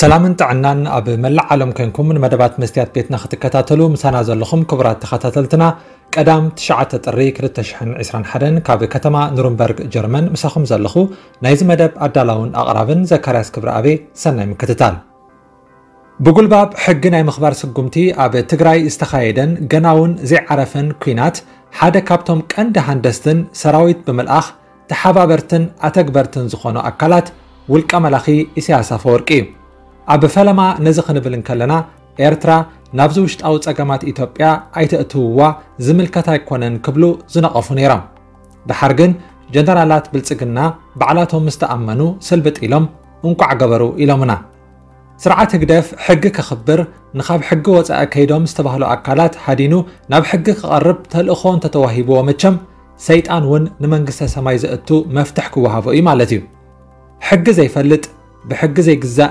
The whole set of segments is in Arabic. سلام طعنان اب ملع عالم كنكم من مدبات مستيات بيتنا ختكتاتلو مسانا زلخم كبرات تختاتلتنا قدام 9 طري 2021 كاب كتما نورنبرغ جرمن مسخم زلخو نايز مدب ادالاون اقرابن زكرياس كبر ابي سناي مكتتال بقول باب حقنا مخبار سقمتي اب تجراي استخايدن غناون زي عرفن كينات حدا كابتم قند هندستن سراويت بملخ تحابرتن اتكبرتن زخونو اكلات ولقى ملخي سياسه فورقي اب فلما نزخن بلنكلنا ايرترا نابزوشت او صقامات ايتوبيا ايتاتوا زملكتا يكونن كبلو زنقفو نيرام بحرجن جنرالات بلصقنا بعلاتهم مستامنو سلبط الهم انقع غبرو الهمنا سرعه هدف حق كخبر نخاب حق وصا كيدوم استبهلوا اكالات حدينو ناب حق قرب تلخون تتوهيبو مچم سيطان ون نمنغسه سماي زاتو مفتح كوهابو اي مالتي حق زي فلط بحق زي غزا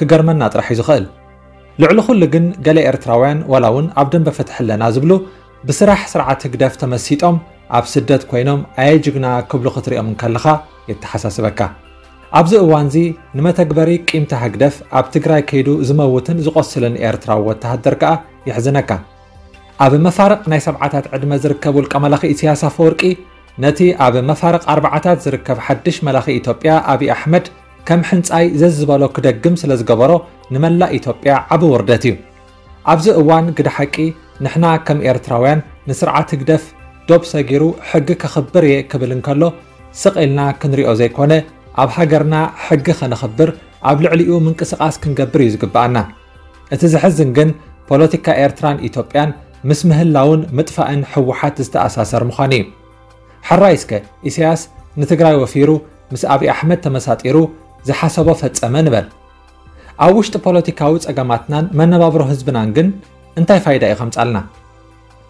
كجرمنا طرح يزخل لعل كل جن جلا ارتراوان ولاون عبدن بفتح لنا زبلو بسرح سرعه هدف تمسيطهم اب سدت كوينوم ايجنا كبل خطري من كلخه يتحسسبك ابز اوانزي نما تكبري قيمت هدف اب تجراي كيدو زموتن زقسلن ارتراو وتهدركه يحزنك اب مفارق ناي سبعاتات عدم زركبو القملخي سياسه فورقي نتي اب مفارق اربعاتات زركب حدش ملخي ايتوبيا ابي احمد كم حنصاي ززبالو كدغم سلازغبرو نملا ايتوبيا عبو وردتي ابز اوان قد حقي نحنا كم ايرتراوان نسرعه هدف دوب سغيرو حق كخبر يكبلن كالو سقيلنا كنريو زي كونه اب هاجرنا حق خنخبر اب لعليو منقسقاس كنغبر يزغبانا اتزحزن جن بوليتيكا ايرتران ايتوبيان مسمهلاون مطفئن حوحات استاساسر مخاني حرايسكه اسياس نتغراي وفيرو مس ابي احمد تمساطيرو ز حسابه فصمه نبل اوشت ፖለቲካዊ ጸጋማትናን መነባብሮ ህዝብናን ግን እንታይ ፋይዳ ይخمጻልና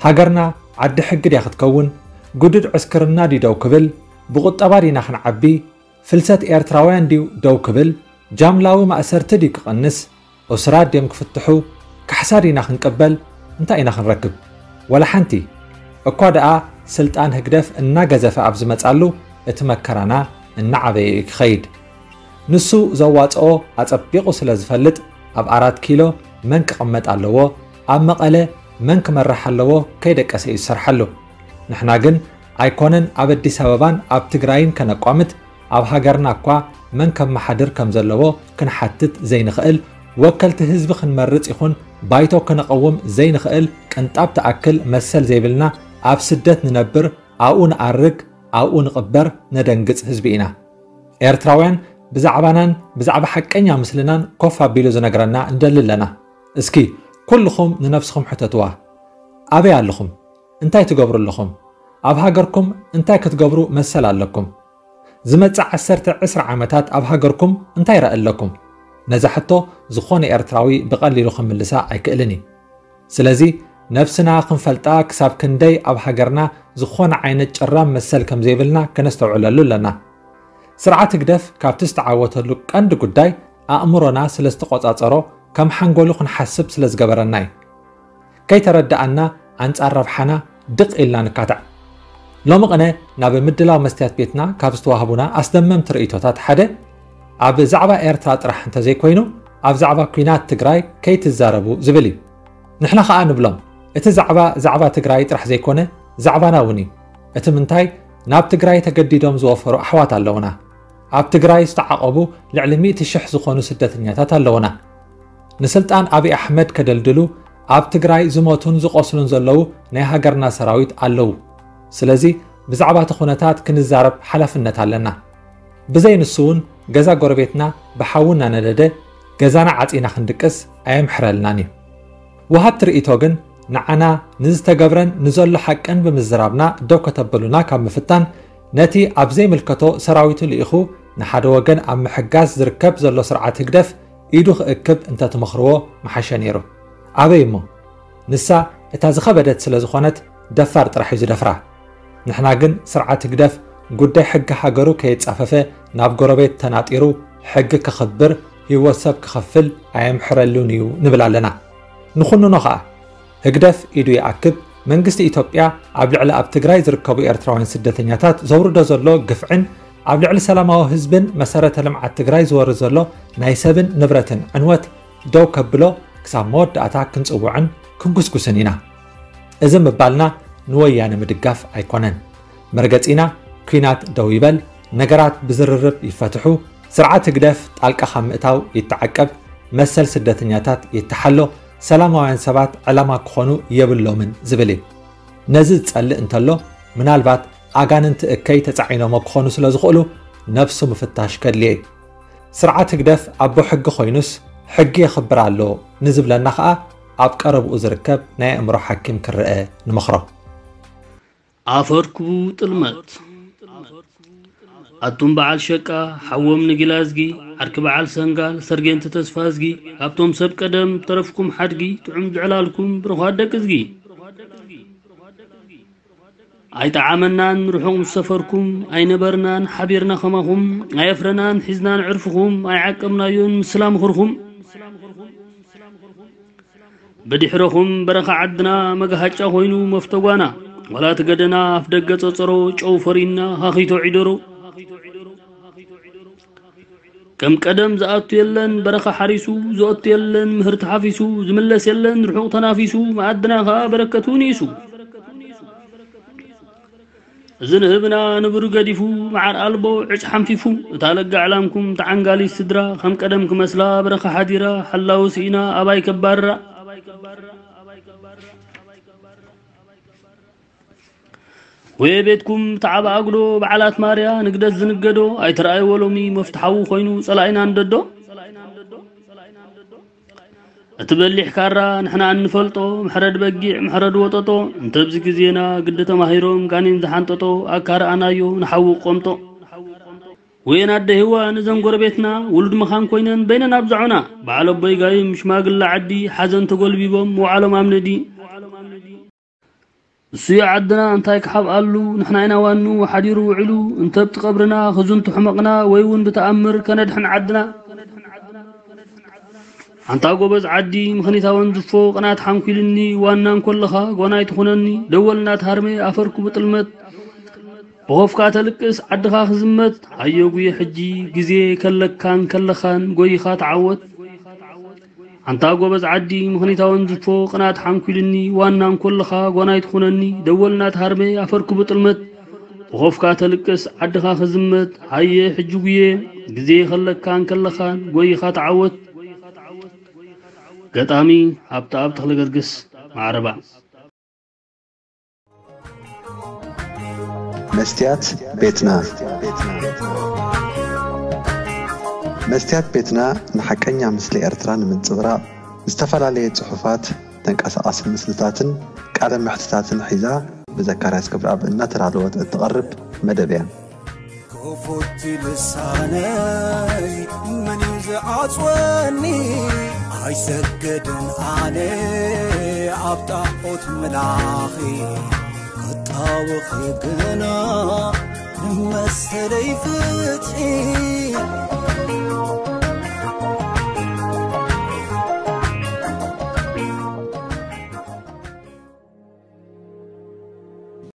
ሃገርና ዓዲ ሕግ ያኽትከውን ጉድድ ዕስክርና ዲዳው ክብል ብቁጣባሪና ኽንዓቢ ፍልሰት ኤርትራውያን ዲው ዳው ክብል ጃምላዊ ማእሰርቲ ዲቅንስ ኡስራ ደም ክፍትሑ ካሕሳሪና ኽንቀበል እንታይ ኢና ኽንረክብ ወላ ሓንቲ እኳ ደኣ ስልጣን ህግደፍ እና ገዘፈ ኣብ ዝመጻሉ እትመከራና እና ዓበይ ክኸይድ ንሱ ዘዋጽኦ ኣጸቢቑ ስለ ዝፈልጥ ኣብ 4 ኪሎ መን ክቕመጥ ኣለዎ ኣብ መቐለ መን ክመርሕ ኣለዎ ከይደቀሰ ይሰርሓሉ ንሕና ግን ኣይኮነን ኣብ ኣዲስ ኣበባን ኣብ ትግራይን ከነቋምት ኣብ ሃገርና እኳ መን ከመሓድር ከም ዘለዎ ክንሓትት ዘይንኽእል ወከልቲ ህዝቢ ክንመርጽ ይኹን ባይቶ ክነቐውም ዘይንኽእል ቅንጣብ ተኣክል መሰል ዘይብልና ኣብ ስደት ንነብር ኣብኡ ንኣርግ ኣብኡ ንቕበር ነደንግጽ ህዝቢ ኢና ኤርትራውያን بزعبانان بزعب حقنا مثلنا كوفا بيلو زنغرنا ندلل لنا اسكي كلكم ننفسكم حتتوا ابي عليكم انتي تغبروا لكم اب هاجركم انتي كتغبروا مثل عليكم زمتص 10 عامات اب هاجركم انتي راء لكم نزحتو زخوني ارتراوي بقليلو خملسا ايكلني سلازي نفسنا خنفلطا كساب كندي اب هاجرنا زخون عينت قرام مثل كم زيبلنا كنستوعللو لنا سرعه هدف كابتست عوتلو قند قداي اامرونا سلستقصصرو كم حنغولو خنحسب سلزغبرناي كاي تردانا انصرف حنا دق الا نكاتع لو مقنه ناب مدلاو مستيات بيتنا كابستو وهبونا اسدمم تريتوتات حدا اب زعبا ايرترا طرح انت زي كوينو اب زعبا كوينات تگراي كاي تزاربو زبلي نحنا خا نبلم ات زعبا تگراي طرح زي كونه زعبانا وني ات منتاي ناب تگراي تجديدوم زوفرو احوات اللونا اب تجراي استعقبو لعلميت الشح زخونو سدتنياتات اللونا نسلطان ابي احمد كدلدلو اب تجراي زموتون زقسلون زلو ناي هاجرنا سراويت اللو سلازي بزعبه تخوناتات كنزارب حلفنت علينا بزين السون غزا غوربيتنا بحاونا ندده غزانا عطينا خندقس ايم حرلناني وهات رئيتوغن نعنا نزتغبرن نزلو حقن بمزرابنا دو كتبلونا كمفتان نتي ابزي ملكتو سراويتو ليخو نحدو وجن ام حجاز زركب زلو سرعه هدف ኢዱ ክእክብ እንተትመኽርዎ መሓሸ ነይሩ ዓበይሞ ንሳ እታ ዝኸበደት ስለ ዝኾነት ደፋር ጥራሕ እዩ ዝደፍራ ንሕና ግን ስርዓት ግደፍ ጉዳይ ሕግ ሃገሩ ከይጻፈፈ ናብ ጎረቤት ተናጢሩ ሕግ ክኽብር ይወሰብ ክኽፍል ኣየምሕረሉን እዩ ንብል ኣለና ንኹንኖ ኸዓ ህግደፍ ኢዱ ይኣክብ መንግስቲ ኢትዮጵያ ኣብ ልዕሊ ኣብ ትግራይ ዝርከቡ ኤርትራውያን ስደተኛታት ዘውርዶ ዘሎ ግፍዕን ኣብ ልዕሊ ሰላማዊ ህዝብን መሰረተ ልምዓት ትግራይ ዝወር ዘሎ ናይ ሰብን ንብረትን ዕንወት ደው ከብሎ ክሳብ መወዳእታ ክንጽውዕን ክንጉስጉስን ኢና እዚ ምባልና ንወያነ ምድጋፍ ኣይኮነን መርገጺና ኩናት ደው ይበል ነገራት ብዝርርብ ይፈትሑ ስርዓት ህግደፍ ጣልቃ ኻምእታው ይተዓቀብ መሰል ስደተኛታት ይተሓሎ سلاموان سبات علما كخونو يبلو من زبلي نزد تسألي انتلو منالبات اغان انت اكي تتعينو مبخونو سلازغولو نفسو مفتاش كدلي سرعات اقدف ابو حق خوينوس حق يخبرالو نزب لنخقا ابك اربو ازركب ناي امرو حكيم كرقه نمخرو عفركو تلمت اتوم بعال شكا حوام نجلازجي أركب على سنقال سرجين تتسفازجي أبتم سب قدم طرفكم حرجي تعمد علالكم برغادة كزجي أي تعاملنان روحهم سفركم أي نبرنان حبيرنا خمهم أي أفرنان حزنان عرفهم أي عكمنا يون سلام خرهم بدي حرهم برخ عدنا مقهاتش أخوينو مفتوانا ولا تقدنا أفدقة تصرو شوفرينا هاخيتو عدرو كم قدم زاتو يلن برخه حريسو زاتو يلن مهرت حافيسو زملس يلن روحو تنافيسو معدنا غا بركتونيسو زنهبنا نبر قديفو معر قلبو عش حنفيفو تالقع علامكم تعنقالي السدرا خم قدمكم اسلا برخه حديره حلاو سينا اباي كبارا وي بيتكم تعب اغلو بعلات ماريا نقدس زنقدو اي تراي ولومي مفتحو خوينو صلاينا انددو اتبلح كارا نحنا نفلطو محرد بقيع محرد وططو انتبزي كزينا قدته ماهيروم كانين زحنططو اكار انايو نحو قمطو وين اد هوا نزن غربتنا ولد مخان كوينن بيننا بزعونا بعلو باي جاي مش ماغل عدي حزن تقول بيبوم وعالم امندي سيا عدنا انتاي كحب قالو نحنا هنا وانو وحديرو وعلو انت بتقبرنا خزنتو حمقنا ويون بتأمر كندحن عدنا انتا قبز عدي مخنيتا وان زفو قنات حمكيلني وانا نكلخا قناي تخونني دولنا تهرمي افركو بطلمت بغوف كاتلكس عدخا خزمت ايو قوي حجي قزي كلكان كلخان قوي خات عوت انتا غوبز عدي مخنيتاون زفو قنات حنكلني وانا نكلخا غنايت خونني دولنا تهرمي افركو بطلمت وخوفكا تلقس عدخا خزمت هاي حجويه غزي خلكان كلخان غويخا تعوت غطامي ابطاب تخلغرغس معربا مستيات بيتنا مستيات بيتنا نحكينا مثل إرتران من الزراء استفلالية صحفات تنقص أصل مسلساتن كعلم محتساتن حيزا بذكرات كبر أب النتر على وقت التقرب مدبيا كفوت لساني من يزعج واني عيسجدن علي أبطأت ملاخي أطاوخ قنا مسلي فتحي